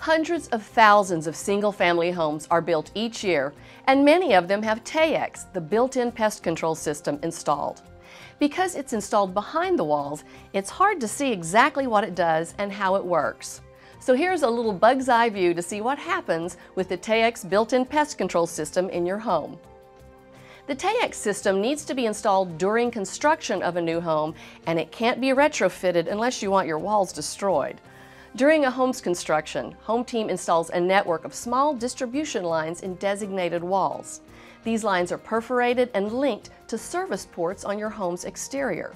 Hundreds of thousands of single-family homes are built each year, and many of them have Taexx, the built-in pest control system, installed. Because it's installed behind the walls, it's hard to see exactly what it does and how it works. So here's a little bug's eye view to see what happens with the Taexx built-in pest control system in your home. The Taexx system needs to be installed during construction of a new home, and it can't be retrofitted unless you want your walls destroyed. During a home's construction, HomeTeam installs a network of small distribution lines in designated walls. These lines are perforated and linked to service ports on your home's exterior.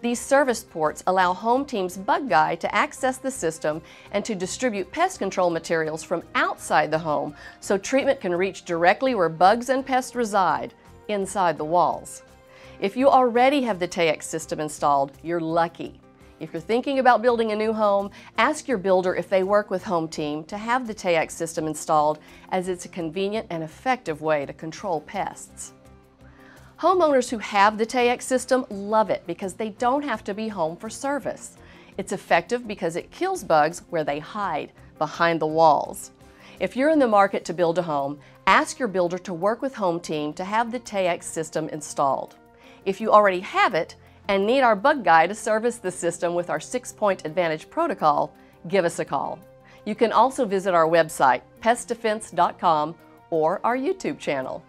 These service ports allow HomeTeam's bug guy to access the system and to distribute pest control materials from outside the home, so treatment can reach directly where bugs and pests reside, inside the walls. If you already have the Taexx system installed, you're lucky. If you're thinking about building a new home, ask your builder if they work with HomeTeam to have the Taexx system installed, as it's a convenient and effective way to control pests. Homeowners who have the Taexx system love it because they don't have to be home for service. It's effective because it kills bugs where they hide, behind the walls. If you're in the market to build a home, ask your builder to work with HomeTeam to have the Taexx system installed. If you already have it and need our bug guy to service the system with our 6-point Advantage protocol, give us a call. You can also visit our website, pestdefense.com, or our YouTube channel.